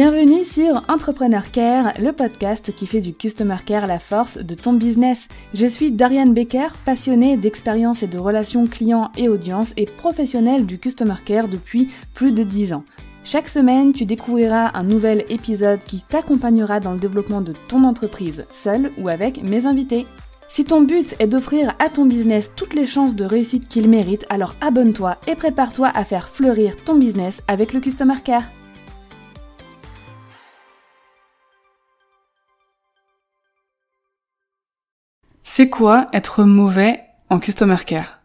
Bienvenue sur Entrepreneur Care, le podcast qui fait du Customer Care la force de ton business. Je suis Doriane Baker, passionnée d'expérience et de relations clients et audience et professionnelle du Customer Care depuis plus de 10 ans. Chaque semaine, tu découvriras un nouvel épisode qui t'accompagnera dans le développement de ton entreprise, seul ou avec mes invités. Si ton but est d'offrir à ton business toutes les chances de réussite qu'il mérite, alors abonne-toi et prépare-toi à faire fleurir ton business avec le Customer Care. C'est quoi être mauvais en Customer Care?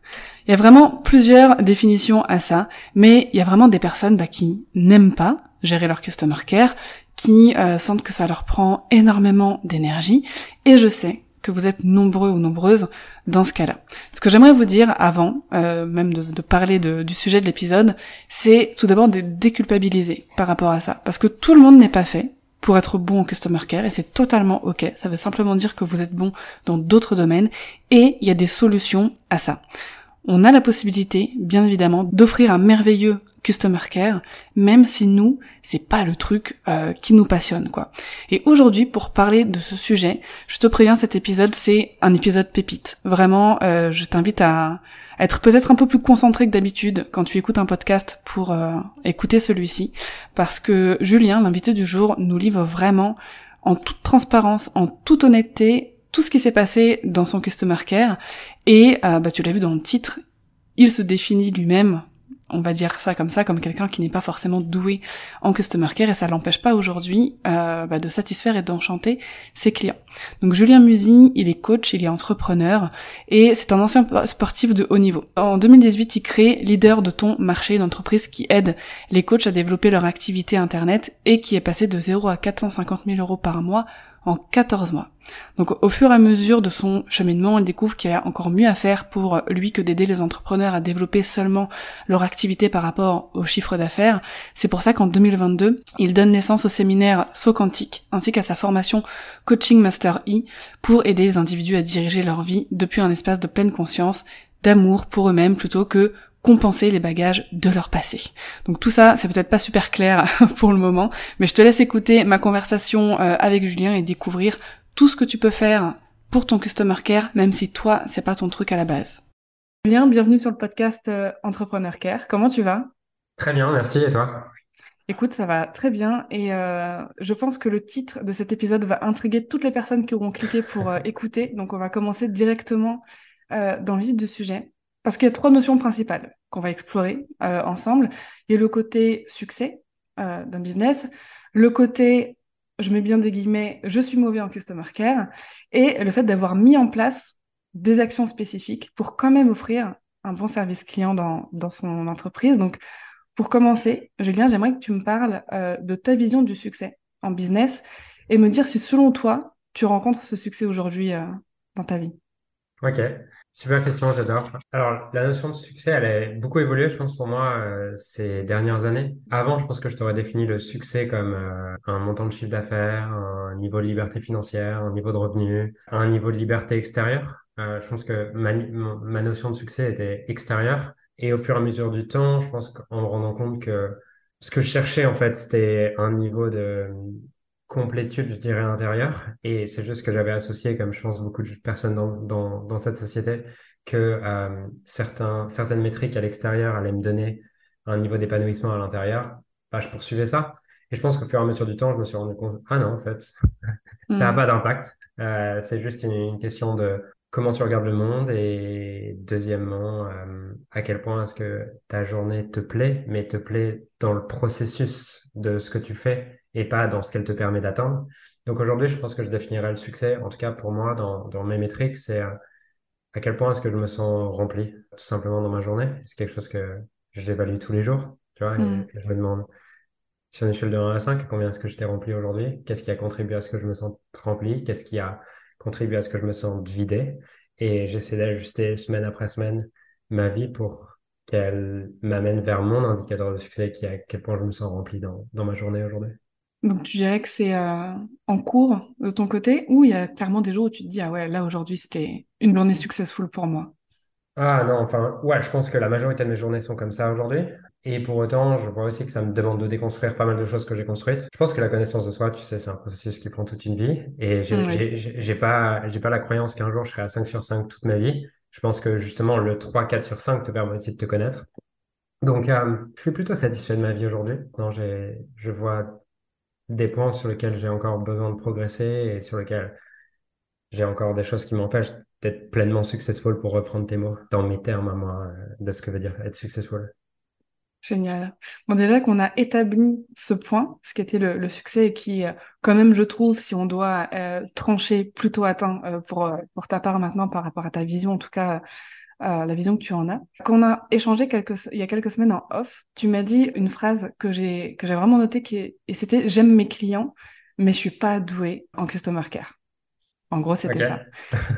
Il y a vraiment plusieurs définitions à ça, mais il y a vraiment des personnes qui n'aiment pas gérer leur Customer Care, qui sentent que ça leur prend énormément d'énergie, et je sais que vous êtes nombreux ou nombreuses dans ce cas-là. Ce que j'aimerais vous dire avant, même de parler du sujet de l'épisode, c'est tout d'abord de déculpabiliser par rapport à ça, parce que tout le monde n'est pas fait pour être bon en Customer Care, et c'est totalement ok, ça veut simplement dire que vous êtes bon dans d'autres domaines, et il y a des solutions à ça. On a la possibilité, bien évidemment, d'offrir un merveilleux Customer Care, même si nous, c'est pas le truc qui nous passionne, quoi. Et aujourd'hui, pour parler de ce sujet, je te préviens, cet épisode, c'est un épisode pépite. Vraiment, je t'invite à être peut-être un peu plus concentré que d'habitude quand tu écoutes un podcast pour écouter celui-ci, parce que Julien, l'invité du jour, nous livre vraiment, en toute transparence, en toute honnêteté, tout ce qui s'est passé dans son Customer Care, et tu l'as vu dans le titre, il se définit lui-même, on va dire ça, comme quelqu'un qui n'est pas forcément doué en Customer Care, et ça l'empêche pas aujourd'hui de satisfaire et d'enchanter ses clients. Donc Julien Musy, il est coach, il est entrepreneur, et c'est un ancien sportif de haut niveau. En 2018, il crée Leader de Ton Marché, une entreprise qui aide les coachs à développer leur activité internet, et qui est passé de 0 à 450 000 € par mois en 14 mois. Donc au fur et à mesure de son cheminement, il découvre qu'il y a encore mieux à faire pour lui que d'aider les entrepreneurs à développer seulement leur activité par rapport au chiffre d'affaires. C'est pour ça qu'en 2022, il donne naissance au séminaire Saut Quantique, ainsi qu'à sa formation Coaching Master E, pour aider les individus à diriger leur vie depuis un espace de pleine conscience, d'amour pour eux-mêmes, plutôt que compenser les bagages de leur passé. Donc tout ça, c'est peut-être pas super clair pour le moment, mais je te laisse écouter ma conversation avec Julien et découvrir tout ce que tu peux faire pour ton Customer Care, même si toi, c'est pas ton truc à la base. Julien, bienvenue sur le podcast Entrepreneur Care. Comment tu vas ? Très bien, merci. Et toi ? Écoute, ça va très bien, et je pense que le titre de cet épisode va intriguer toutes les personnes qui auront cliqué pour écouter. Donc on va commencer directement dans le vif du sujet. Parce qu'il y a trois notions principales qu'on va explorer ensemble. Il y a le côté succès d'un business, le côté, je mets bien des guillemets, je suis mauvais en Customer Care, et le fait d'avoir mis en place des actions spécifiques pour quand même offrir un bon service client dans son entreprise. Donc, pour commencer, Julien, j'aimerais que tu me parles de ta vision du succès en business et me dire si, selon toi, tu rencontres ce succès aujourd'hui dans ta vie. Ok, super question, j'adore. Alors, la notion de succès, elle a beaucoup évolué, je pense, pour moi, ces dernières années. Avant, je pense que je t'aurais défini le succès comme un montant de chiffre d'affaires, un niveau de liberté financière, un niveau de revenu, un niveau de liberté extérieure. Je pense que ma notion de succès était extérieure. Et au fur et à mesure du temps, je pense qu'en me rendant compte que ce que je cherchais, en fait, c'était un niveau de complétude, je dirais, intérieure, et c'est juste que j'avais associé, comme je pense beaucoup de personnes dans cette société, que certaines métriques à l'extérieur allaient me donner un niveau d'épanouissement à l'intérieur, je poursuivais ça, et je pense qu'au fur et à mesure du temps, je me suis rendu compte, ah non, en fait, ça n'a pas d'impact, c'est juste une question de comment tu regardes le monde, et deuxièmement, à quel point est-ce que ta journée te plaît, mais te plaît dans le processus de ce que tu fais, et pas dans ce qu'elle te permet d'atteindre. Donc aujourd'hui, je pense que je définirais le succès, en tout cas pour moi, dans mes métriques, c'est à quel point est-ce que je me sens rempli, tout simplement, dans ma journée. C'est quelque chose que je dévalue tous les jours, tu vois, et je me demande, sur une échelle de 1 à 5, combien est-ce que je t'ai rempli aujourd'hui? Qu'est-ce qui a contribué à ce que je me sente rempli? Qu'est-ce qui a contribué à ce que je me sente vidé? Et j'essaie d'ajuster semaine après semaine ma vie pour qu'elle m'amène vers mon indicateur de succès, qui est à quel point je me sens rempli dans ma journée aujourd'hui. Donc, tu dirais que c'est en cours de ton côté, ou il y a clairement des jours où tu te dis « Ah ouais, là, aujourd'hui, c'était une journée successful pour moi ». Ah non, je pense que la majorité de mes journées sont comme ça aujourd'hui. Et pour autant, je vois aussi que ça me demande de déconstruire pas mal de choses que j'ai construites. Je pense que la connaissance de soi, tu sais, c'est un processus qui prend toute une vie. Et j'ai pas la croyance qu'un jour, je serai à 5 sur 5 toute ma vie. Je pense que justement, le 3-4 sur 5 te permet aussi de te connaître. Donc, je suis plutôt satisfait de ma vie aujourd'hui. Non, je vois des points sur lesquels j'ai encore besoin de progresser et sur lesquels j'ai encore des choses qui m'empêchent d'être pleinement successful, pour reprendre tes mots, dans mes termes à moi, de ce que veut dire être successful. Génial. Bon, déjà qu'on a établi ce point, ce qui était le succès et qui, quand même, je trouve, si on doit trancher, plutôt atteint pour ta part maintenant par rapport à ta vision, en tout cas la vision que tu en as. Quand on a échangé il y a quelques semaines en off, tu m'as dit une phrase que j'ai vraiment notée, et c'était « J'aime mes clients, mais je suis pas douée en Customer Care ». En gros, c'était okay. Ça.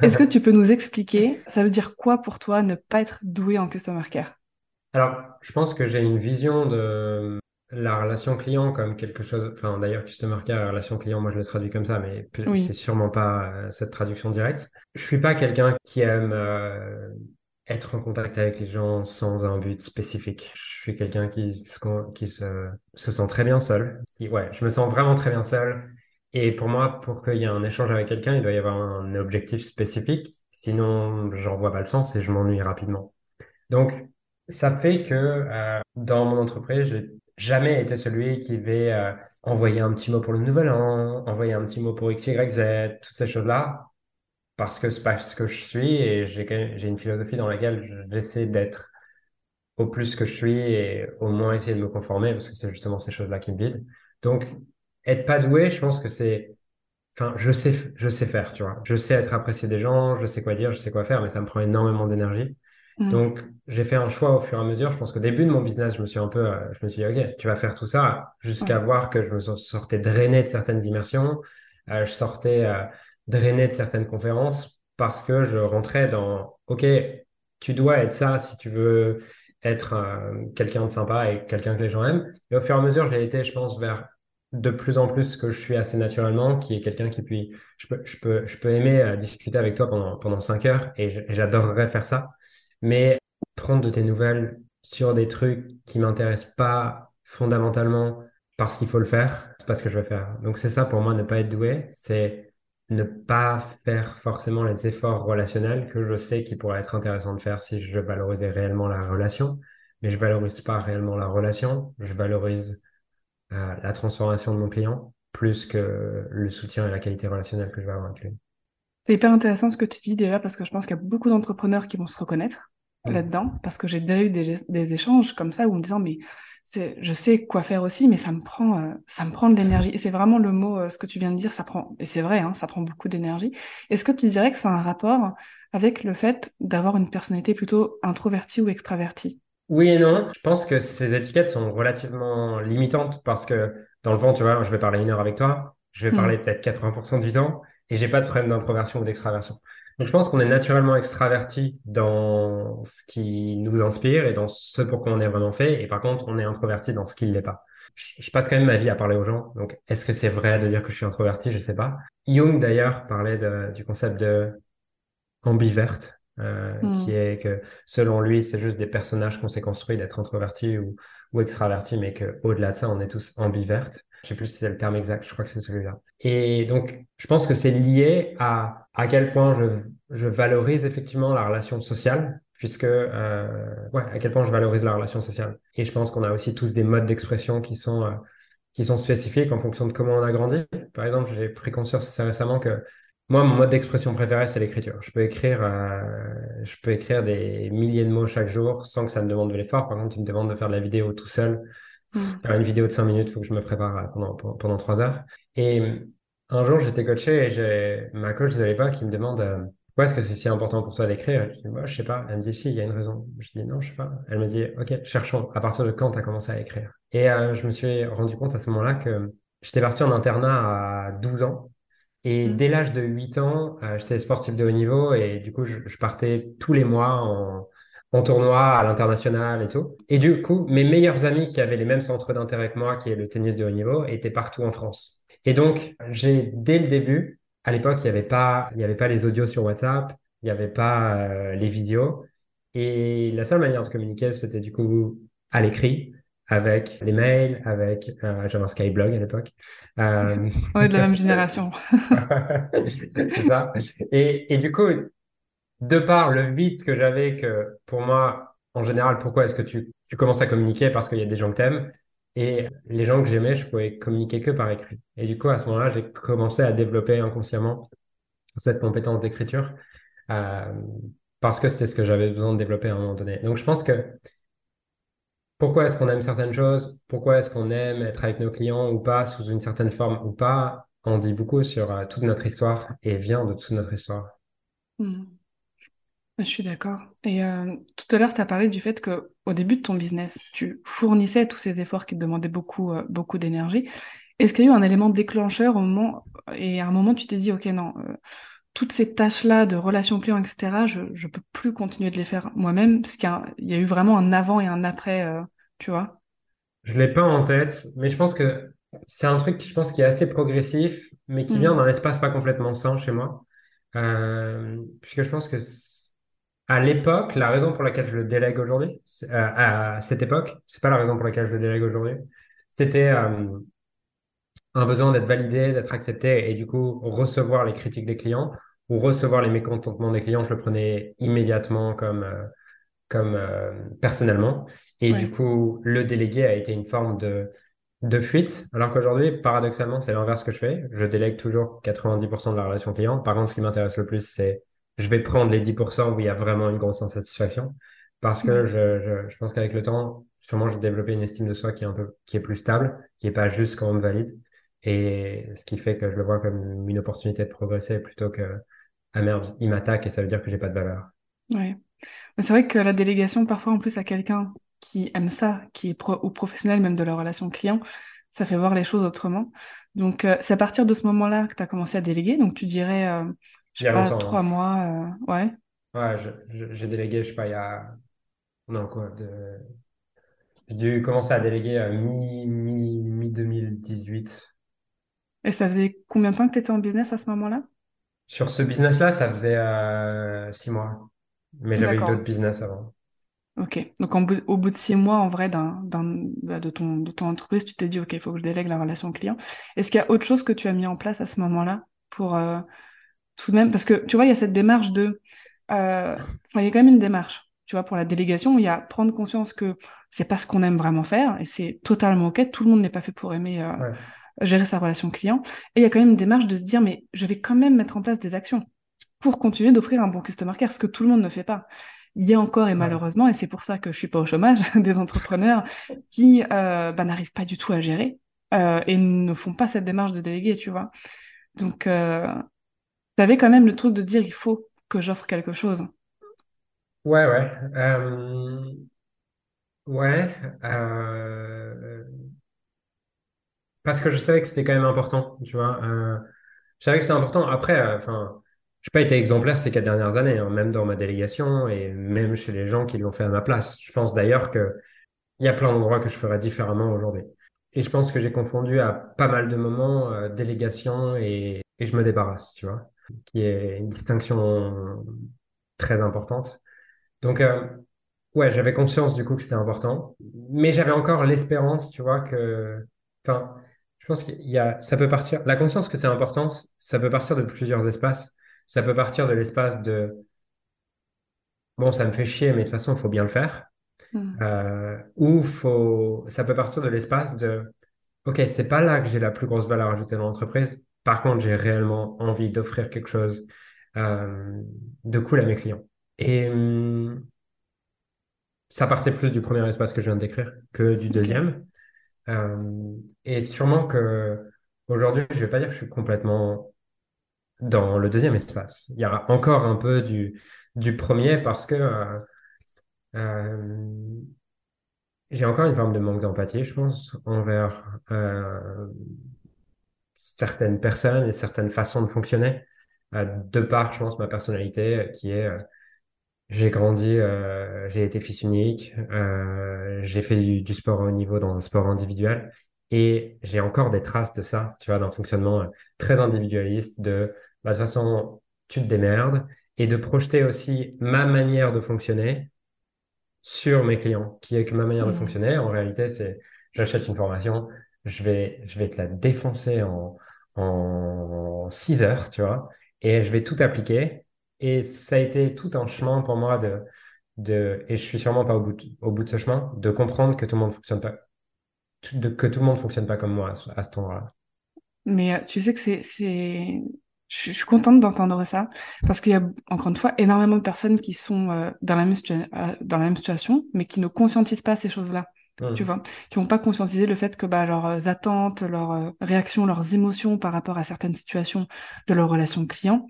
Est-ce que tu peux nous expliquer, ça veut dire quoi pour toi ne pas être douée en Customer Care ? Alors, je pense que j'ai une vision de la relation client comme quelque chose... Enfin, d'ailleurs, Customer Care, relation client, moi, je le traduis comme ça, mais oui. C'est sûrement pas cette traduction directe. Je suis pas quelqu'un qui aime être en contact avec les gens sans un but spécifique. Je suis quelqu'un qui se sent très bien seul. Je me sens vraiment très bien seul. Et pour moi, pour qu'il y ait un échange avec quelqu'un, il doit y avoir un objectif spécifique. Sinon, j'en vois pas le sens et je m'ennuie rapidement. Donc, ça fait que dans mon entreprise, j'ai jamais été celui qui va envoyer un petit mot pour le nouvel an, envoyer un petit mot pour XYZ, toutes ces choses-là, parce que c'est pas ce que je suis et j'ai une philosophie dans laquelle j'essaie d'être au plus que je suis et au moins essayer de me conformer, parce que c'est justement ces choses-là qui me vident. Donc, être pas doué, je pense que c'est... Enfin, je sais faire, tu vois. Je sais être apprécié des gens, je sais quoi dire, je sais quoi faire, mais ça me prend énormément d'énergie. Donc, j'ai fait un choix au fur et à mesure. Je pense qu'au début de mon business, je me suis dit, OK, tu vas faire tout ça jusqu'à voir que je me sortais drainé de certaines immersions. Je sortais drainé de certaines conférences parce que je rentrais dans, OK, tu dois être ça si tu veux être quelqu'un de sympa et quelqu'un que les gens aiment. Et au fur et à mesure, j'ai été, je pense, vers de plus en plus ce que je suis assez naturellement, qui est quelqu'un qui puis, je peux aimer discuter avec toi pendant 5 heures et j'adorerais faire ça. Mais prendre de tes nouvelles sur des trucs qui ne m'intéressent pas fondamentalement parce qu'il faut le faire, c'est pas ce que je vais faire. Donc c'est ça pour moi, ne pas être doué, c'est ne pas faire forcément les efforts relationnels que je sais qui pourraient être intéressants de faire si je valorisais réellement la relation. Mais je ne valorise pas réellement la relation, je valorise la transformation de mon client plus que le soutien et la qualité relationnelle que je vais avoir avec lui. C'est hyper intéressant ce que tu dis déjà, parce que je pense qu'il y a beaucoup d'entrepreneurs qui vont se reconnaître là-dedans, parce que j'ai déjà eu des échanges comme ça où on me disant mais je sais quoi faire aussi, mais ça me prend de l'énergie. Et c'est vraiment le mot, ce que tu viens de dire, ça prend, et c'est vrai, hein, ça prend beaucoup d'énergie. Est-ce que tu dirais que ça a un rapport avec le fait d'avoir une personnalité plutôt introvertie ou extravertie ? Oui et non. Je pense que ces étiquettes sont relativement limitantes parce que dans le fond, tu vois, je vais parler 1 heure avec toi, je vais parler peut-être 80% du temps. Et j'ai pas de problème d'introversion ou d'extraversion. Donc, je pense qu'on est naturellement extraverti dans ce qui nous inspire et dans ce pour quoi on est vraiment fait. Et par contre, on est introverti dans ce qui ne l'est pas. Je passe quand même ma vie à parler aux gens. Donc, est-ce que c'est vrai de dire que je suis introverti? Je sais pas. Jung, d'ailleurs, parlait du concept de ambiverte, qui est que selon lui, c'est juste des personnages qu'on s'est construits d'être introverti ou extraverti, mais que au-delà de ça, on est tous ambiverte. Je sais plus si c'est le terme exact, je crois que c'est celui-là. Et donc, je pense que c'est lié à quel point je valorise effectivement la relation sociale, puisque, à quel point je valorise la relation sociale. Et je pense qu'on a aussi tous des modes d'expression qui sont spécifiques en fonction de comment on a grandi. Par exemple, j'ai pris conscience assez récemment que moi, mon mode d'expression préféré, c'est l'écriture. Je peux écrire des milliers de mots chaque jour sans que ça me demande de l'effort. Par contre, tu me demandes de faire de la vidéo tout seul. Faire une vidéo de 5 minutes, il faut que je me prépare pendant 3 heures. Et un jour, j'étais coaché et j'ai ma coach de l'époque qui me demande « Pourquoi est-ce que c'est si important pour toi d'écrire ?» Je dis « Je sais pas. » Elle me dit « Si, il y a une raison. » Je dis « Non, je sais pas. » Elle me dit « Ok, cherchons. À partir de quand tu as commencé à écrire ?» Et je me suis rendu compte à ce moment-là que j'étais parti en internat à 12 ans. Et dès l'âge de 8 ans, j'étais sportif de haut niveau et du coup, je partais tous les mois en tournoi à l'international et tout. Et du coup, mes meilleurs amis qui avaient les mêmes centres d'intérêt que moi, qui est le tennis de haut niveau, étaient partout en France. Et donc, j'ai, dès le début, à l'époque, il n'y avait pas les audios sur WhatsApp, il n'y avait pas les vidéos. Et la seule manière de communiquer, c'était du coup à l'écrit. avec les mails, avec j'avais un Skyblog à l'époque. On est de la même génération. C'est ça. Et du coup, de par le vide que j'avais, que pour moi, en général, pourquoi est-ce que tu commences à communiquer? Parce qu'il y a des gens que t'aimes. Et les gens que j'aimais, je pouvais communiquer que par écrit. Et du coup, à ce moment-là, j'ai commencé à développer inconsciemment cette compétence d'écriture parce que c'était ce que j'avais besoin de développer à un moment donné. Donc, je pense que pourquoi est-ce qu'on aime certaines choses, pourquoi est-ce qu'on aime être avec nos clients ou pas, sous une certaine forme ou pas, on dit beaucoup sur toute notre histoire et vient de toute notre histoire. Mmh. Je suis d'accord. Et tout à l'heure, tu as parlé du fait qu'au début de ton business, tu fournissais tous ces efforts qui te demandaient beaucoup d'énergie. Est-ce qu'il y a eu un élément déclencheur au moment, et à un moment, tu t'es dit, ok, non, toutes ces tâches-là de relations clients, etc., je peux plus continuer de les faire moi-même, parce qu'il y a eu vraiment un avant et un après, tu vois. Je l'ai pas en tête, mais je pense que c'est un truc, je pense, qui est assez progressif, mais qui vient d'un espace pas complètement sain chez moi, puisque je pense que à l'époque, la raison pour laquelle je le délègue aujourd'hui, à cette époque, c'est pas la raison pour laquelle je le délègue aujourd'hui, c'était un besoin d'être validé, d'être accepté et du coup, recevoir les critiques des clients ou recevoir les mécontentements des clients, je le prenais immédiatement comme personnellement. Et ouais. Du coup, le déléguer a été une forme de fuite, alors qu'aujourd'hui, paradoxalement, c'est l'inverse que je fais. Je délègue toujours 90% de la relation client. Par contre, ce qui m'intéresse le plus, c'est je vais prendre les 10% où il y a vraiment une grosse insatisfaction parce que je pense qu'avec le temps, sûrement, j'ai développé une estime de soi qui est plus stable, qui n'est pas juste quand on me valide. Et ce qui fait que je le vois comme une opportunité de progresser plutôt que « Ah merde, il m'attaque et ça veut dire que j'ai pas de valeur. » Ouais. Mais c'est vrai que la délégation, parfois, en plus, à quelqu'un qui aime ça, qui est ou professionnel même de la relation client, ça fait voir les choses autrement. Donc, c'est à partir de ce moment-là que tu as commencé à déléguer. Donc, tu dirais... j'ai pas 3 mois, ouais. Ouais, j'ai délégué, je sais pas, il y a... Non, quoi, j'ai dû commencer à déléguer mi-2018. Et ça faisait combien de temps que tu étais en business à ce moment-là? Sur ce business-là, ça faisait 6 mois. Mais j'avais eu d'autres business avant. Ok, donc au bout de 6 mois, en vrai, de ton entreprise, tu t'es dit, ok, il faut que je délègue la relation client. Est-ce qu'il y a autre chose que tu as mis en place à ce moment-là pour... tout de même, parce que tu vois, il y a cette démarche de... il y a quand même une démarche, tu vois, pour la délégation, il y a prendre conscience que c'est pas ce qu'on aime vraiment faire, et c'est totalement ok, tout le monde n'est pas fait pour aimer gérer sa relation client, et il y a quand même une démarche de se dire, mais je vais quand même mettre en place des actions pour continuer d'offrir un bon customer care, ce que tout le monde ne fait pas. Il y a encore, et malheureusement, et c'est pour ça que je suis pas au chômage, des entrepreneurs qui n'arrivent pas du tout à gérer, et ne font pas cette démarche de déléguer, tu vois. Donc... T'avais quand même le truc de dire il faut que j'offre quelque chose. Ouais. Parce que je savais que c'était quand même important, tu vois. Je savais que c'était important. Après, j'ai pas été exemplaire ces 4 dernières années, hein, même dans ma délégation et même chez les gens qui l'ont fait à ma place. Je pense d'ailleurs que il y a plein d'endroits que je ferais différemment aujourd'hui. Et je pense que j'ai confondu à pas mal de moments délégation et je me débarrasse, tu vois, qui est une distinction très importante. Donc, j'avais conscience du coup que c'était important, mais j'avais encore l'espérance, tu vois, que... Enfin, je pense qu'il y a... Ça peut partir... La conscience que c'est important, ça peut partir de plusieurs espaces. Ça peut partir de l'espace de... Bon, ça me fait chier, mais de toute façon, il faut bien le faire. Ça peut partir de l'espace de... Ok, c'est pas là que j'ai la plus grosse valeur ajoutée dans l'entreprise. Par contre, j'ai réellement envie d'offrir quelque chose de cool à mes clients. Et ça partait plus du premier espace que je viens de décrire que du deuxième. Et sûrement qu'aujourd'hui, je ne vais pas dire que je suis complètement dans le deuxième espace. Il y aura encore un peu du premier parce que j'ai encore une forme de manque d'empathie, je pense, envers... certaines personnes et certaines façons de fonctionner, de par, je pense, ma personnalité qui est j'ai grandi, j'ai été fils unique, j'ai fait du sport au niveau dans un sport individuel et j'ai encore des traces de ça, tu vois, d'un fonctionnement très individualiste de de toute façon, tu te démerdes et de projeter aussi ma manière de fonctionner sur mes clients, qui est que ma manière de fonctionner. En réalité, c'est j'achète une formation, je vais te la défoncer en 6 heures, tu vois, et je vais tout appliquer. Et ça a été tout un chemin pour moi et je suis sûrement pas au bout de ce chemin, de comprendre que tout le monde ne fonctionne pas, que tout le monde fonctionne pas comme moi à ce temps-là. Mais tu sais que je suis contente d'entendre ça, parce qu'il y a, encore une fois, énormément de personnes qui sont dans la même situation, mais qui ne conscientisent pas ces choses-là, tu vois, qui n'ont pas conscientisé le fait que leurs attentes, leurs réactions, leurs émotions par rapport à certaines situations de leur relation client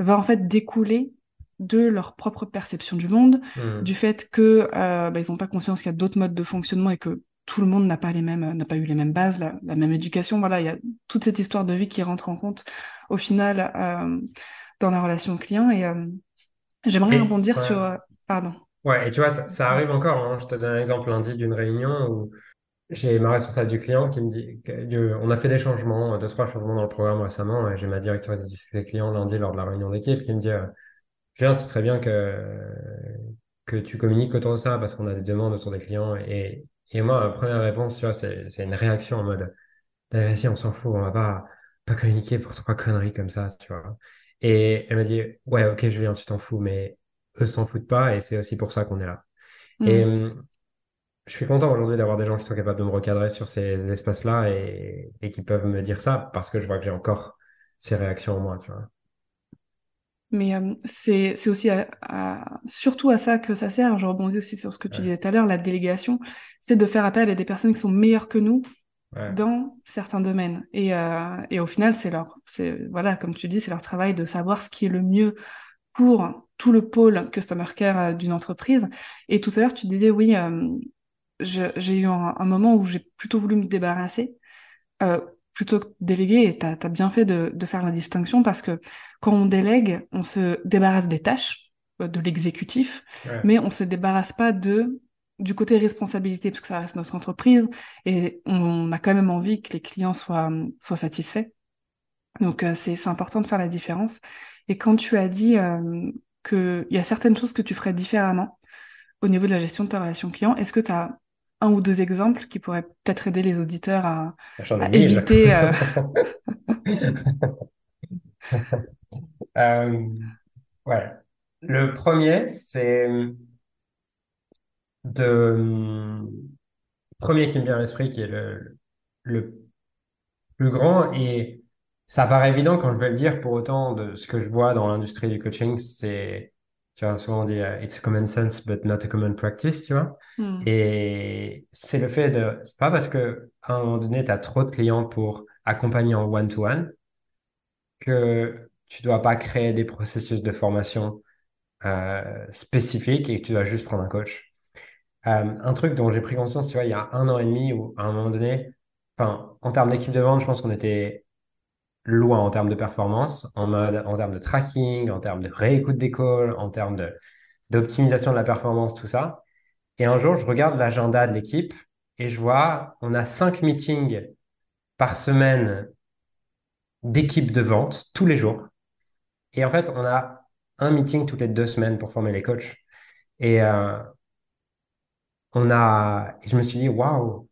va en fait découler de leur propre perception du monde, du fait que ils n'ont pas conscience qu'il y a d'autres modes de fonctionnement et que tout le monde n'a pas eu les mêmes bases, la même éducation. Voilà, il y a toute cette histoire de vie qui rentre en compte au final dans la relation client. Et j'aimerais rebondir sur... pardon. Ouais, et tu vois, ça arrive encore. Je te donne un exemple lundi d'une réunion où j'ai ma responsable du client qui me dit qu'on a fait des changements, 2-3 changements dans le programme récemment. J'ai ma directrice des clients lundi lors de la réunion d'équipe qui me dit « Julien, ce serait bien que tu communiques autour de ça parce qu'on a des demandes autour des clients. » Et moi, ma première réponse, tu vois, c'est une réaction en mode « Vas-y, on s'en fout, on va pas communiquer pour 3 conneries comme ça, tu vois. » Et elle m'a dit « Ouais, ok Julien, tu t'en fous, mais eux s'en foutent pas et c'est aussi pour ça qu'on est là. » Et je suis content aujourd'hui d'avoir des gens qui sont capables de me recadrer sur ces espaces-là et qui peuvent me dire ça, parce que je vois que j'ai encore ces réactions en moi, tu vois. Mais c'est aussi surtout à ça que ça sert. Je rebondis aussi sur ce que tu disais tout à l'heure, la délégation, c'est de faire appel à des personnes qui sont meilleures que nous dans certains domaines. Et au final, voilà, comme tu dis, c'est leur travail de savoir ce qui est le mieux pour tout le pôle Customer Care d'une entreprise. Et tout à l'heure, tu disais, oui, j'ai eu un moment où j'ai plutôt voulu me débarrasser plutôt que déléguer, et t'as bien fait de faire la distinction, parce que quand on délègue, on se débarrasse des tâches, de l'exécutif, mais on se débarrasse pas du côté responsabilité, parce que ça reste notre entreprise, et on a quand même envie que les clients soient satisfaits. Donc c'est important de faire la différence. Et quand tu as dit qu'il y a certaines choses que tu ferais différemment au niveau de la gestion de ta relation client, est-ce que tu as un ou 2 exemples qui pourraient peut-être aider les auditeurs à éviter... ouais. Le premier, premier qui me vient à l'esprit, qui est le plus grand, et ça paraît évident quand je vais le dire, pour autant de ce que je vois dans l'industrie du coaching, c'est... Tu vois, souvent on dit « it's a common sense but not a common practice », tu vois. Et c'est le fait de... C'est pas parce qu'à un moment donné, tu as trop de clients pour accompagner en one-to-one que tu dois pas créer des processus de formation spécifiques et que tu dois juste prendre un coach. Un truc dont j'ai pris conscience, tu vois, il y a 1 an et demi, où à un moment donné, en termes d'équipe de vente, je pense qu'on était... loin en termes de performance, en termes de tracking, en termes de réécoute des calls, en termes d'optimisation de la performance, tout ça. Et un jour, je regarde l'agenda de l'équipe et je vois, on a 5 meetings par semaine d'équipe de vente tous les jours. Et en fait, on a un meeting toutes les 2 semaines pour former les coachs. Et je me suis dit, waouh,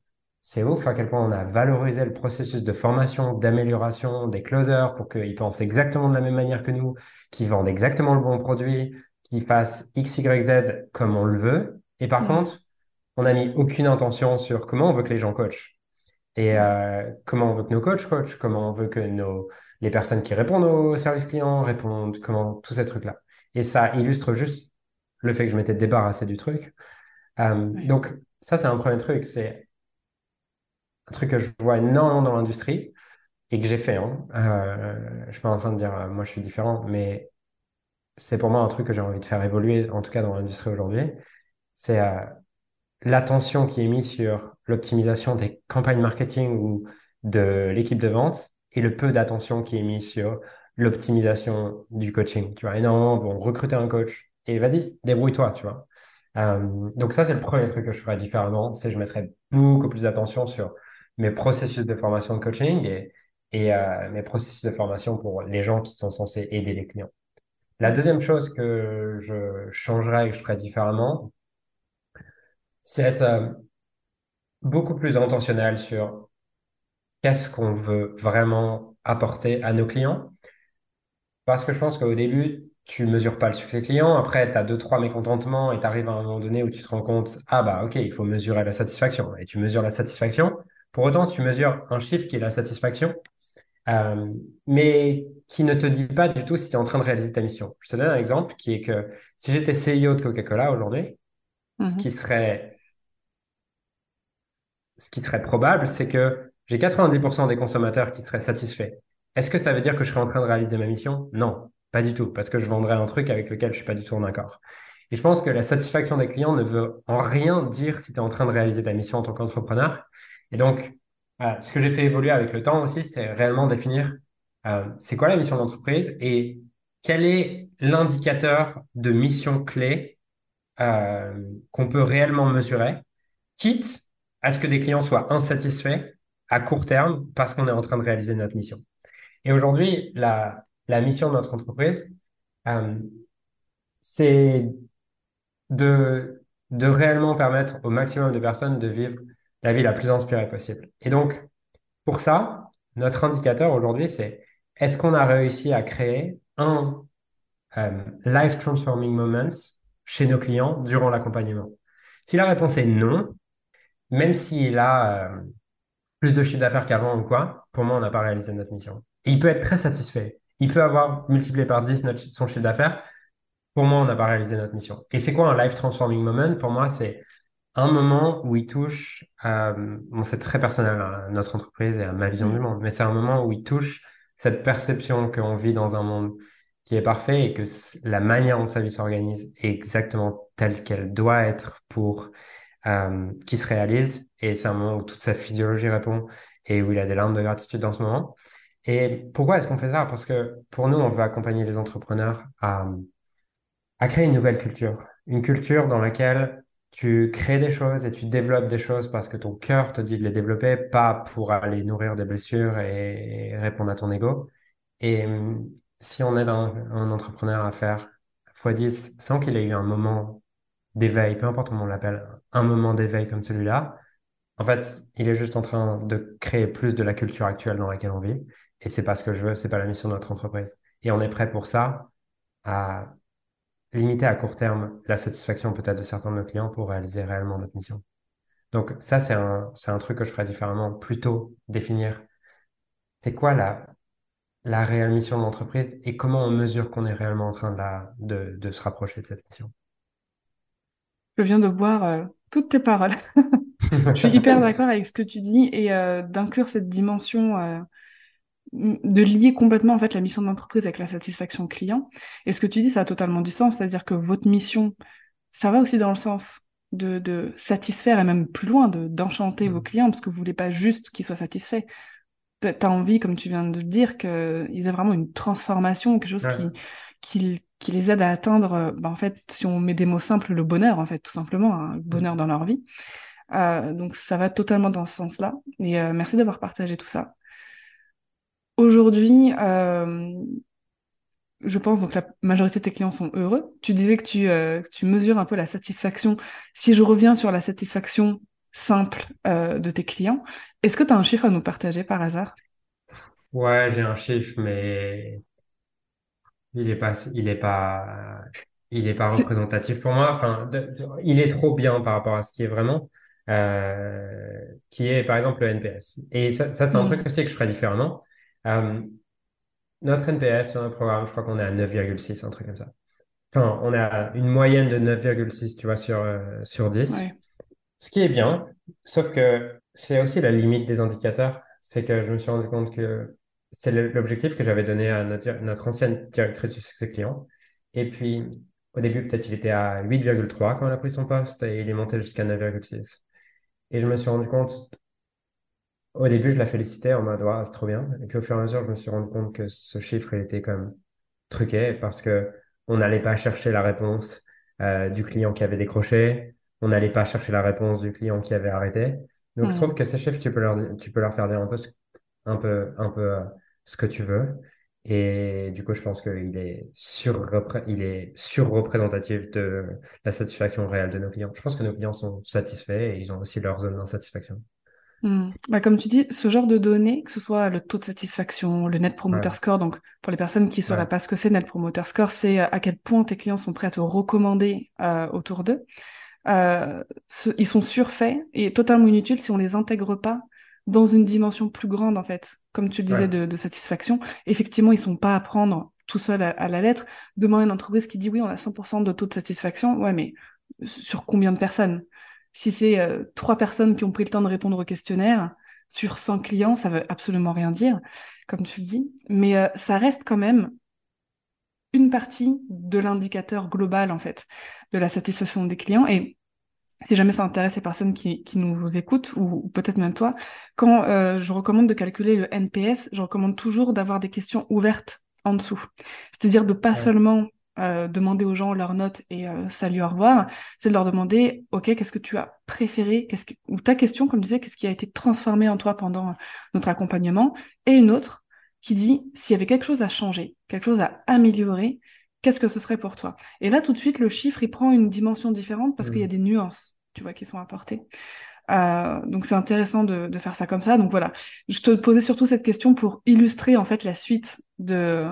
c'est ouf à quel point on a valorisé le processus de formation, d'amélioration des closers pour qu'ils pensent exactement de la même manière que nous, qu'ils vendent exactement le bon produit, qu'ils fassent X, Y, Z comme on le veut. Et par contre, on n'a mis aucune intention sur comment on veut que les gens coachent et comment on veut que nos coachs coachent, comment on veut que les personnes qui répondent aux services clients répondent, comment tous ces trucs-là. Et ça illustre juste le fait que je m'étais débarrassé du truc. Donc ça, c'est un premier truc, c'est... un truc que je vois énormément dans l'industrie et que j'ai fait. Je ne suis pas en train de dire « moi, je suis différent », mais c'est pour moi un truc que j'ai envie de faire évoluer, en tout cas dans l'industrie aujourd'hui. C'est l'attention qui est mise sur l'optimisation des campagnes marketing ou de l'équipe de vente, et le peu d'attention qui est mise sur l'optimisation du coaching. Tu vois, énormément vont recruter un coach et vas-y, débrouille-toi, tu vois. Donc ça, c'est le premier truc que je ferais différemment, c'est que je mettrais beaucoup plus d'attention sur mes processus de formation de coaching et mes processus de formation pour les gens qui sont censés aider les clients. La deuxième chose que je changerais et que je ferais différemment, c'est être beaucoup plus intentionnel sur qu'est-ce qu'on veut vraiment apporter à nos clients. Parce que je pense qu'au début, tu ne mesures pas le succès client. Après, tu as 2-3 mécontentements et tu arrives à un moment donné où tu te rends compte « Ah bah ok, il faut mesurer la satisfaction. » Et tu mesures la satisfaction. Pour autant, tu mesures un chiffre qui est la satisfaction, mais qui ne te dit pas du tout si tu es en train de réaliser ta mission. Je te donne un exemple qui est que si j'étais CEO de Coca-Cola aujourd'hui, ce qui serait probable, c'est que j'ai 90% des consommateurs qui seraient satisfaits. Est-ce que ça veut dire que je serais en train de réaliser ma mission? Non, pas du tout, parce que je vendrais un truc avec lequel je ne suis pas du tout en accord. Et je pense que la satisfaction des clients ne veut en rien dire si tu es en train de réaliser ta mission en tant qu'entrepreneur. Et donc, ce que j'ai fait évoluer avec le temps aussi, c'est réellement définir c'est quoi la mission de l'entreprise et quel est l'indicateur de mission clé qu'on peut réellement mesurer, quitte à ce que des clients soient insatisfaits à court terme parce qu'on est en train de réaliser notre mission. Et aujourd'hui, la mission de notre entreprise, c'est de réellement permettre au maximum de personnes de vivre la vie la plus inspirée possible. Et donc, pour ça, notre indicateur aujourd'hui, c'est est-ce qu'on a réussi à créer un life transforming moments chez nos clients durant l'accompagnement? Si la réponse est non, même s'il a plus de chiffre d'affaires qu'avant ou quoi, pour moi, on n'a pas réalisé notre mission. Et il peut être très satisfait. Il peut avoir multiplié par 10 son chiffre d'affaires. Pour moi, on n'a pas réalisé notre mission. Et c'est quoi un life transforming moment? Pour moi, c'est un moment où il touche, bon, c'est très personnel à notre entreprise et à ma vision du monde, mais c'est un moment où il touche cette perception qu'on vit dans un monde qui est parfait et que la manière dont sa vie s'organise est exactement telle qu'elle doit être pour qu'il se réalise. Et c'est un moment où toute sa physiologie répond et où il a des larmes de gratitude dans ce moment. Et pourquoi est-ce qu'on fait ça? Parce que pour nous, on veut accompagner les entrepreneurs à créer une nouvelle culture. Une culture dans laquelle tu crées des choses et tu développes des choses parce que ton cœur te dit de les développer, pas pour aller nourrir des blessures et répondre à ton ego. Et si on aide un entrepreneur à faire x10 sans qu'il ait eu un moment d'éveil, peu importe comment on l'appelle, un moment d'éveil comme celui-là, en fait, il est juste en train de créer plus de la culture actuelle dans laquelle on vit. Et c'est pas ce que je veux, c'est pas la mission de notre entreprise. Et on est prêt pour ça à limiter à court terme la satisfaction peut-être de certains de nos clients pour réaliser réellement notre mission. Donc ça, c'est un truc que je ferais différemment. Plutôt définir c'est quoi la réelle mission de l'entreprise et comment on mesure qu'on est réellement en train de se rapprocher de cette mission. Je viens de boire toutes tes paroles. Je suis hyper d'accord avec ce que tu dis et d'inclure cette dimension de lier complètement en fait la mission de l'entreprise avec la satisfaction client. Et ce que tu dis, ça a totalement du sens, c'est-à-dire que votre mission, ça va aussi dans le sens de satisfaire et même plus loin, d'enchanter vos clients, parce que vous voulez pas juste qu'ils soient satisfaits. T'as envie, comme tu viens de le dire, qu'ils aient vraiment une transformation, quelque chose qui les aide à atteindre, ben, en fait, si on met des mots simples, le bonheur, en fait, tout simplement, le bonheur dans leur vie. Donc ça va totalement dans ce sens-là. Et merci d'avoir partagé tout ça. Aujourd'hui, je pense donc la majorité de tes clients sont heureux. Tu disais que tu mesures un peu la satisfaction. Si je reviens sur la satisfaction simple de tes clients, est-ce que tu as un chiffre à nous partager par hasard? Ouais, j'ai un chiffre, mais il est pas représentatif pour moi. Enfin, il est trop bien par rapport à ce qui est vraiment, qui est par exemple le NPS. Et ça c'est un truc aussi que je ferais différemment. Notre NPS sur un programme, je crois qu'on est à 9,6, un truc comme ça. Enfin, on est à une moyenne de 9,6, tu vois, sur 10. Ouais. Ce qui est bien, sauf que c'est aussi la limite des indicateurs. C'est que je me suis rendu compte que c'est l'objectif que j'avais donné à notre ancienne directrice du succès client. Et puis, au début, peut-être, il était à 8,3 quand elle a pris son poste et il est monté jusqu'à 9,6. Et je me suis rendu compte... Au début, je la félicitais en mode « Ah, c'est trop bien ». Et puis au fur et à mesure, je me suis rendu compte que ce chiffre, il était quand même truqué parce qu'on n'allait pas chercher la réponse du client qui avait décroché, on n'allait pas chercher la réponse du client qui avait arrêté. Donc, je trouve que ces chiffres, tu peux leur faire dire un peu ce que tu veux. Et du coup, je pense qu'il est surreprésentatif de la satisfaction réelle de nos clients. Je pense que nos clients sont satisfaits et ils ont aussi leur zone d'insatisfaction. Mmh. Bah, comme tu dis, ce genre de données, que ce soit le taux de satisfaction, le Net Promoter Score, donc pour les personnes qui ne sauraient pas ce que c'est Net Promoter Score, c'est à quel point tes clients sont prêts à te recommander autour d'eux. Ils sont surfaits et totalement inutiles si on ne les intègre pas dans une dimension plus grande, en fait, comme tu le disais, de satisfaction. Effectivement, ils ne sont pas à prendre tout seuls à la lettre. Demain, une entreprise qui dit « oui, on a 100% de taux de satisfaction », ouais, mais sur combien de personnes ? Si c'est 3 personnes qui ont pris le temps de répondre au questionnaire, sur 100 clients, ça ne veut absolument rien dire, comme tu le dis. Mais ça reste quand même une partie de l'indicateur global, en fait, de la satisfaction des clients. Et si jamais ça intéresse les personnes qui nous écoutent, ou peut-être même toi, quand je recommande de calculer le NPS, je recommande toujours d'avoir des questions ouvertes en dessous. C'est-à-dire de pas seulement... demander aux gens leurs notes et salut, au revoir, c'est de leur demander, ok, qu'est-ce que tu as préféré, ou ta question, comme je disais, qu'est-ce qui a été transformé en toi pendant notre accompagnement, et une autre qui dit, s'il y avait quelque chose à changer, quelque chose à améliorer, qu'est-ce que ce serait pour toi? Et là, tout de suite, le chiffre, il prend une dimension différente parce qu'il y a des nuances, tu vois, qui sont apportées. Donc, c'est intéressant de faire ça comme ça. Donc, voilà. Je te posais surtout cette question pour illustrer, en fait, la suite de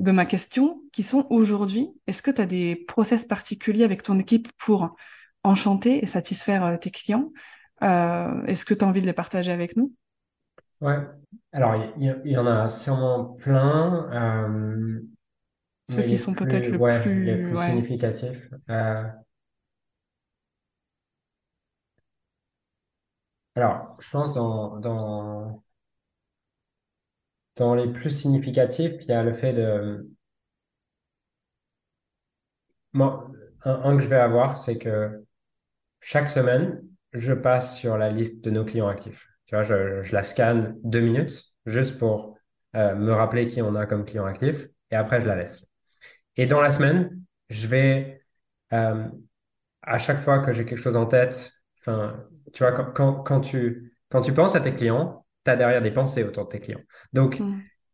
ma question, qui sont aujourd'hui, est-ce que tu as des process particuliers avec ton équipe pour enchanter et satisfaire tes clients? Est-ce que tu as envie de les partager avec nous? Ouais. Alors, il y en a sûrement plein. Ceux qui sont peut-être les plus significatifs. Alors, je pense dans les plus significatifs, il y a le fait de... Moi, un que je vais avoir, c'est que chaque semaine, je passe sur la liste de nos clients actifs. Tu vois, je la scanne 2 minutes juste pour me rappeler qui on a comme client actif et après, je la laisse. Et dans la semaine, je vais... à chaque fois que j'ai quelque chose en tête... Enfin, tu vois, quand tu penses à tes clients, tu as derrière des pensées autour de tes clients. Donc,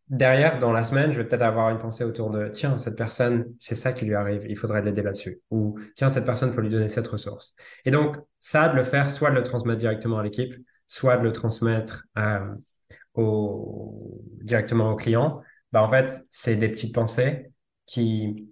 derrière, dans la semaine, je vais peut-être avoir une pensée autour de « Tiens, cette personne, c'est ça qui lui arrive, il faudrait l'aider là-dessus. » Ou « Tiens, cette personne, il faut lui donner cette ressource. » Et donc, ça, de le faire, soit de le transmettre directement à l'équipe, soit de le transmettre directement aux clients, bah, en fait, c'est des petites pensées qui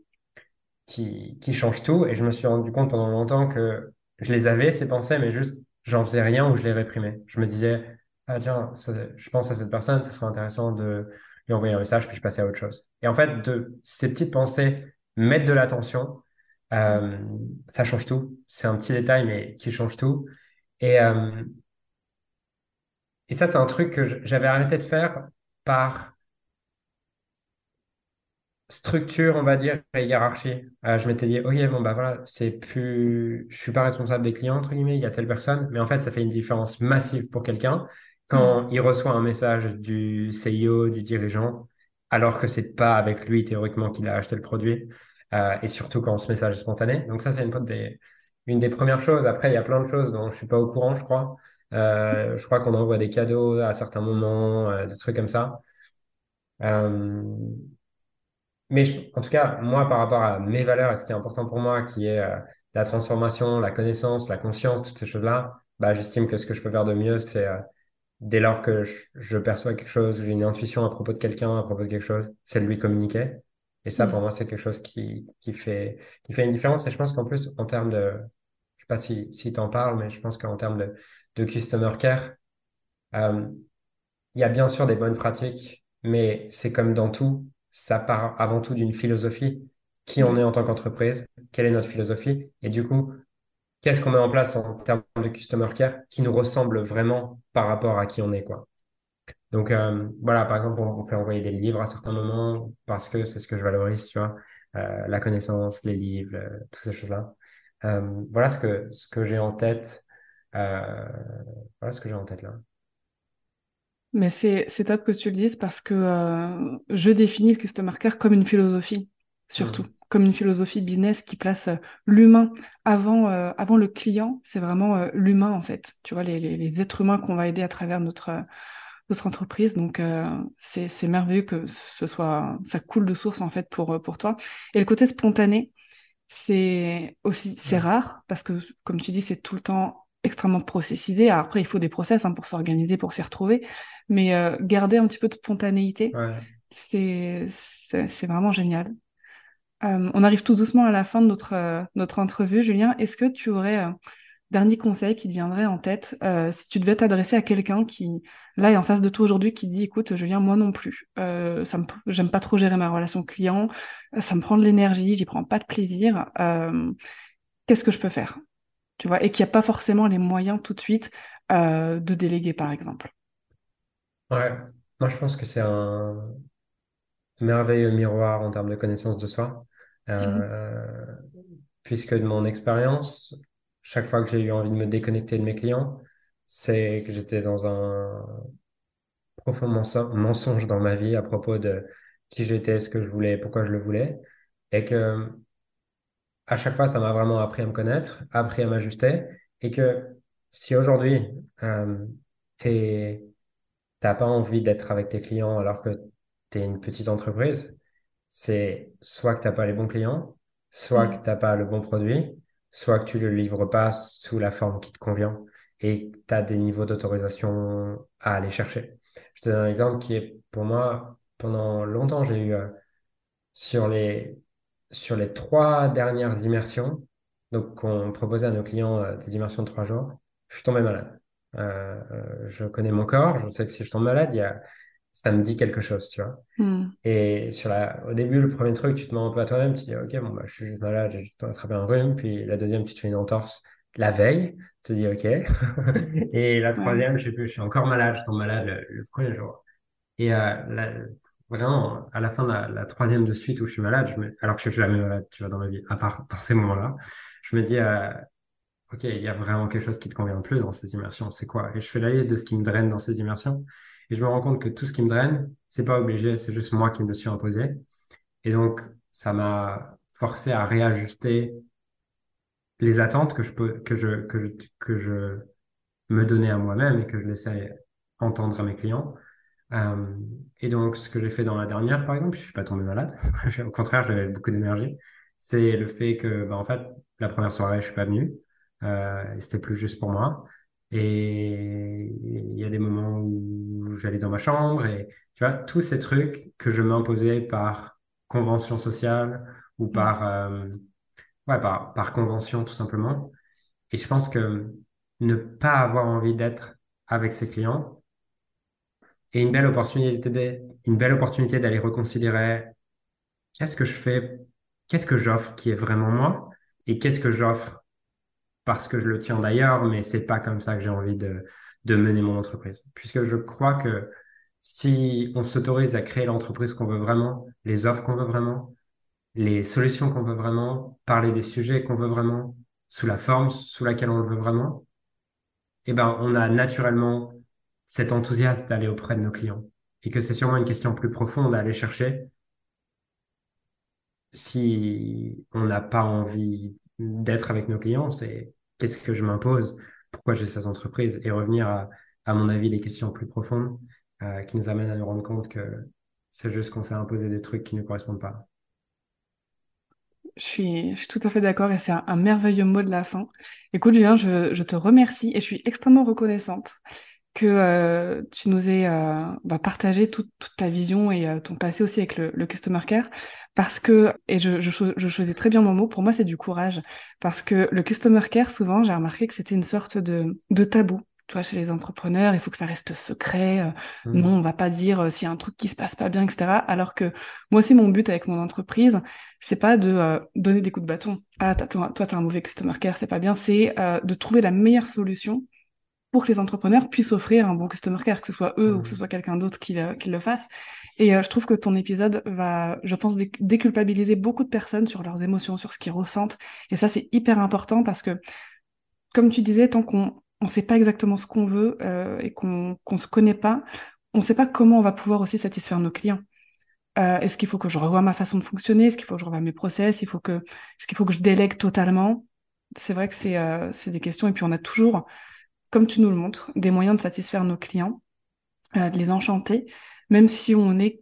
changent tout. Et je me suis rendu compte pendant longtemps que je les avais, ces pensées, mais juste, j'en faisais rien ou je les réprimais. Je me disais, ah tiens, ça, je pense à cette personne, ça serait intéressant de lui envoyer un message, puis je passais à autre chose. Et en fait, ces petites pensées, mettre de l'attention, ça change tout. C'est un petit détail, mais qui change tout. Et ça, c'est un truc que j'avais arrêté de faire par structure, on va dire, et hiérarchie. Je m'étais dit, ok, bon, bah voilà, c'est plus... Je suis pas responsable des clients, entre guillemets, il y a telle personne. Mais en fait, ça fait une différence massive pour quelqu'un quand il reçoit un message du CEO, du dirigeant, alors que c'est pas avec lui, théoriquement, qu'il a acheté le produit. Et surtout quand ce message est spontané. Donc ça, c'est une des premières choses. Après, il y a plein de choses dont je suis pas au courant, je crois. Je crois qu'on envoie des cadeaux à certains moments, des trucs comme ça. Mais en tout cas, moi, par rapport à mes valeurs et ce qui est important pour moi, qui est la transformation, la connaissance, la conscience, toutes ces choses-là, bah, j'estime que ce que je peux faire de mieux, c'est dès lors que je perçois quelque chose, j'ai une intuition à propos de quelqu'un, à propos de quelque chose, c'est de lui communiquer. Et ça, pour moi, c'est quelque chose qui fait une différence. Et je pense qu'en plus, en termes de... Je sais pas si t'en parles, mais je pense qu'en termes de customer care, il y a bien sûr des bonnes pratiques, mais c'est comme dans tout. Ça part avant tout d'une philosophie, qui on est en tant qu'entreprise, quelle est notre philosophie, et du coup, qu'est-ce qu'on met en place en termes de customer care qui nous ressemble vraiment par rapport à qui on est, quoi. Donc, voilà, par exemple, on fait envoyer des livres à certains moments parce que c'est ce que je valorise, tu vois, la connaissance, les livres, toutes ces choses-là. Voilà ce que j'ai en tête. Voilà ce que j'ai en tête là. Mais c'est top que tu le dises parce que je définis le customer care comme une philosophie, surtout, comme une philosophie business qui place l'humain avant le client. C'est vraiment l'humain, en fait. Tu vois, les êtres humains qu'on va aider à travers notre d'autres entreprises. Donc, c'est merveilleux que ce soit, ça coule de source, en fait, pour toi. Et le côté spontané, c'est aussi, c'est rare, parce que, comme tu dis, c'est tout le temps extrêmement processisé. Alors après, il faut des process pour s'organiser, pour s'y retrouver. Mais garder un petit peu de spontanéité, c'est vraiment génial. On arrive tout doucement à la fin de notre entrevue. Julien, est-ce que tu aurais dernier conseil qui te viendrait en tête si tu devais t'adresser à quelqu'un qui, là, est en face de toi aujourd'hui, qui dit « Écoute, Julien, moi non plus. J'aime pas trop gérer ma relation client. Ça me prend de l'énergie. J'y prends pas de plaisir. Qu'est-ce que je peux faire ?» Tu vois, et qu'il n'y a pas forcément les moyens tout de suite de déléguer, par exemple. Ouais. Moi, je pense que c'est un merveilleux miroir en termes de connaissance de soi. Puisque de mon expérience, chaque fois que j'ai eu envie de me déconnecter de mes clients, c'est que j'étais dans un profond mensonge dans ma vie à propos de qui j'étais, ce que je voulais, pourquoi je le voulais. Et que à chaque fois, ça m'a vraiment appris à me connaître, appris à m'ajuster. Et que si aujourd'hui, t'as pas envie d'être avec tes clients alors que tu es une petite entreprise, c'est soit que tu n'as pas les bons clients, soit que tu n'as pas le bon produit, soit que tu ne le livres pas sous la forme qui te convient et tu as des niveaux d'autorisation à aller chercher. Je te donne un exemple qui est, pour moi, pendant longtemps, j'ai eu sur les 3 dernières immersions, donc qu'on proposait à nos clients des immersions de 3 jours, je suis tombé malade. Je connais mon corps, je sais que si je tombe malade, ça me dit quelque chose, tu vois. Et au début, le premier truc, tu te mens un peu à toi-même, tu te dis, ok, bon, bah, je suis juste malade, j'ai juste attrapé un rhume. Puis la deuxième, tu te fais une entorse la veille, tu te dis, ok. Et la troisième, je sais plus, je suis encore malade, je tombe malade le premier jour. Et vraiment, à la fin de la 3e de suite où je suis malade, alors que je suis jamais malade, tu vois, dans ma vie, à part dans ces moments-là, je me dis, ok, il y a vraiment quelque chose qui ne te convient plus dans ces immersions, c'est quoi? Et je fais la liste de ce qui me draine dans ces immersions, et je me rends compte que tout ce qui me draine, c'est pas obligé, c'est juste moi qui me le suis imposé. Et donc, ça m'a forcé à réajuster les attentes que je me donnais à moi-même et que je laissais entendre à mes clients. Et donc, ce que j'ai fait dans la dernière, par exemple, je ne suis pas tombé malade, au contraire, j'avais beaucoup d'énergie, c'est le fait que, en fait, la première soirée, je ne suis pas venu. C'était plus juste pour moi, et il y a des moments où j'allais dans ma chambre, et tu vois, tous ces trucs que je m'imposais par convention sociale ou par convention, tout simplement. Et je pense que ne pas avoir envie d'être avec ses clients est une belle opportunité d'aller reconsidérer qu'est-ce que je fais, qu'est-ce que j'offre qui est vraiment moi, et qu'est-ce que j'offre parce que je le tiens d'ailleurs, mais c'est pas comme ça que j'ai envie de mener mon entreprise. Puisque je crois que si on s'autorise à créer l'entreprise qu'on veut vraiment, les offres qu'on veut vraiment, les solutions qu'on veut vraiment, parler des sujets qu'on veut vraiment, sous la forme sous laquelle on le veut vraiment, eh ben, on a naturellement cet enthousiasme d'aller auprès de nos clients. Et que c'est sûrement une question plus profonde à aller chercher si on n'a pas envie d'être avec nos clients, c'est qu'est-ce que je m'impose, pourquoi j'ai cette entreprise, et revenir à mon avis, les questions plus profondes qui nous amènent à nous rendre compte que c'est juste qu'on s'est imposé des trucs qui ne correspondent pas. Je suis tout à fait d'accord, et c'est un merveilleux mot de la fin. Écoute Julien, je te remercie, et je suis extrêmement reconnaissante que tu nous aies partagé toute ta vision et ton passé aussi avec le Customer Care, parce que, et je choisis très bien mon mot, pour moi c'est du courage, parce que le Customer Care, souvent j'ai remarqué que c'était une sorte de tabou, tu vois, chez les entrepreneurs, il faut que ça reste secret, non, on va pas dire s'il y a un truc qui se passe pas bien, etc. Alors que moi aussi, mon but avec mon entreprise, c'est pas de donner des coups de bâton, ah toi t'as un mauvais Customer Care, c'est pas bien, c'est de trouver la meilleure solution pour que les entrepreneurs puissent offrir un bon Customer Care, que ce soit eux ou que ce soit quelqu'un d'autre qui le fasse. Et je trouve que ton épisode va, je pense, déculpabiliser beaucoup de personnes sur leurs émotions, sur ce qu'ils ressentent. Et ça, c'est hyper important parce que, comme tu disais, tant qu'on ne sait pas exactement ce qu'on veut et qu'on ne se connaît pas, on ne sait pas comment on va pouvoir aussi satisfaire nos clients. Est-ce qu'il faut que je revoie ma façon de fonctionner? Est-ce qu'il faut que je revoie mes process? Est-ce qu'il faut que je délègue totalement? C'est vrai que c'est des questions. Et puis, on a toujours, comme tu nous le montres, des moyens de satisfaire nos clients. de les enchanter, même si on n'est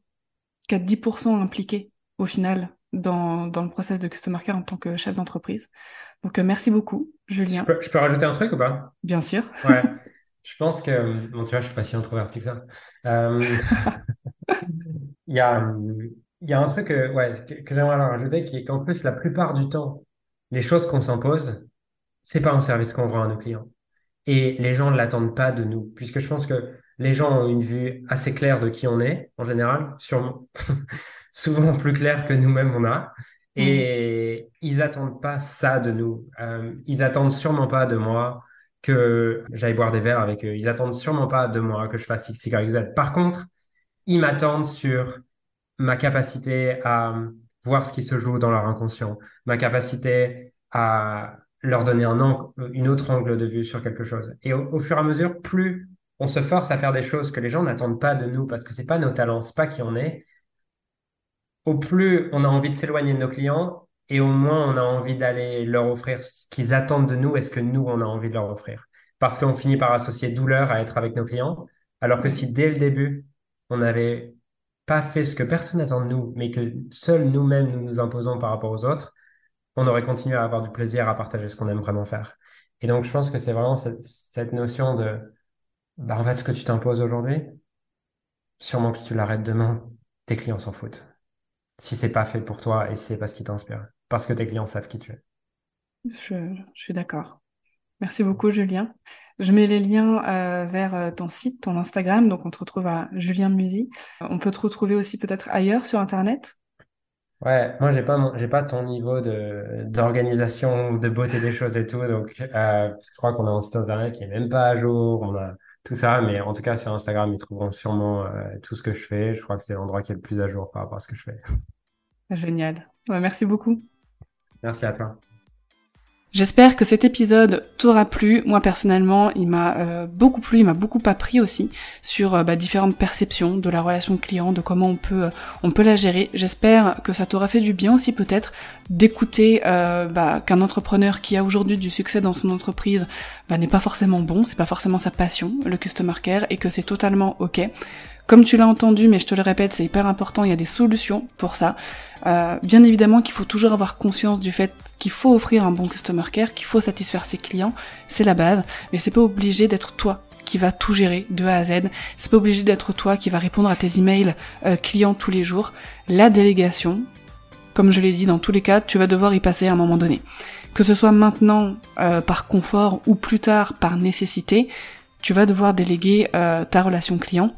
qu'à 10% impliqué au final dans le process de Customer Care en tant que chef d'entreprise. Donc, merci beaucoup, Julien. Je peux rajouter un truc ou pas? Bien sûr. Ouais. Je pense que... Bon, tu vois, je ne suis pas si introverti que ça. Il y a un truc que j'aimerais rajouter, qui est qu'en plus, la plupart du temps, les choses qu'on s'impose, ce n'est pas un service qu'on rend à nos clients. Et les gens ne l'attendent pas de nous, puisque je pense que les gens ont une vue assez claire de qui on est, en général, sûrement, souvent plus claire que nous-mêmes on a. Et ils n'attendent pas ça de nous. Ils n'attendent sûrement pas de moi que j'aille boire des verres avec eux. Ils n'attendent sûrement pas de moi que je fasse X, Y, Z. Par contre, ils m'attendent sur ma capacité à voir ce qui se joue dans leur inconscient, ma capacité à leur donner une autre angle de vue sur quelque chose. Et au fur et à mesure, plus on se force à faire des choses que les gens n'attendent pas de nous parce que ce n'est pas nos talents, ce n'est pas qui on est, au plus on a envie de s'éloigner de nos clients et au moins on a envie d'aller leur offrir ce qu'ils attendent de nous et ce que nous, on a envie de leur offrir. Parce qu'on finit par associer douleur à être avec nos clients, alors que si dès le début, on n'avait pas fait ce que personne attend de nous, mais que seuls nous-mêmes nous imposons par rapport aux autres, on aurait continué à avoir du plaisir à partager ce qu'on aime vraiment faire. Et donc, je pense que c'est vraiment cette notion de en fait, ce que tu t'imposes aujourd'hui, sûrement que si tu l'arrêtes demain, tes clients s'en foutent. Si c'est pas fait pour toi et si c'est pas ce qui t'inspire. Parce que tes clients savent qui tu es. Je suis d'accord. Merci beaucoup, Julien. Je mets les liens vers ton site, ton Instagram. Donc, on te retrouve à Julien Musy. On peut te retrouver aussi peut-être ailleurs sur Internet? Ouais, moi, j'ai pas ton niveau d'organisation ou de beauté des choses et tout. Donc, je crois qu'on a un site Internet qui est même pas à jour. On a tout ça, mais en tout cas, sur Instagram, ils trouveront sûrement tout ce que je fais. Je crois que c'est l'endroit qui est le plus à jour par rapport à ce que je fais. Génial. Ouais, merci beaucoup. Merci à toi. J'espère que cet épisode t'aura plu. Moi, personnellement, il m'a beaucoup plu, il m'a beaucoup appris aussi sur différentes perceptions de la relation client, de comment on peut la gérer. J'espère que ça t'aura fait du bien aussi peut-être d'écouter qu'un entrepreneur qui a aujourd'hui du succès dans son entreprise n'est pas forcément bon, c'est pas forcément sa passion, le Customer Care, et que c'est totalement ok. Comme tu l'as entendu, mais je te le répète, c'est hyper important, il y a des solutions pour ça. Bien évidemment qu'il faut toujours avoir conscience du fait qu'il faut offrir un bon Customer Care, qu'il faut satisfaire ses clients, c'est la base, mais c'est pas obligé d'être toi qui va tout gérer de A à Z, c'est pas obligé d'être toi qui va répondre à tes emails clients tous les jours. La délégation, comme je l'ai dit, dans tous les cas, tu vas devoir y passer à un moment donné. Que ce soit maintenant par confort ou plus tard par nécessité, tu vas devoir déléguer ta relation client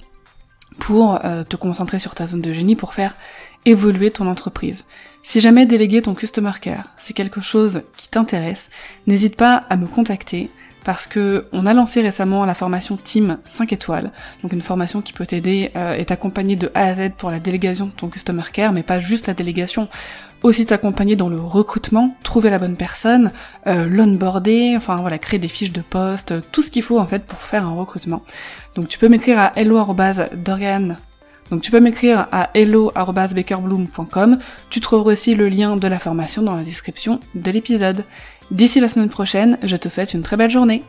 pour te concentrer sur ta zone de génie, pour faire évoluer ton entreprise. Si jamais déléguer ton Customer Care, c'est quelque chose qui t'intéresse, n'hésite pas à me contacter parce que on a lancé récemment la formation Team 5 étoiles, donc une formation qui peut t'aider et t'accompagner de A à Z pour la délégation de ton Customer Care, mais pas juste la délégation, aussi t'accompagner dans le recrutement, trouver la bonne personne, l'onboarder, enfin voilà, créer des fiches de poste, tout ce qu'il faut en fait pour faire un recrutement. Donc tu peux m'écrire à hello@bakerbloom.com. Tu trouveras aussi le lien de la formation dans la description de l'épisode. D'ici la semaine prochaine, je te souhaite une très belle journée.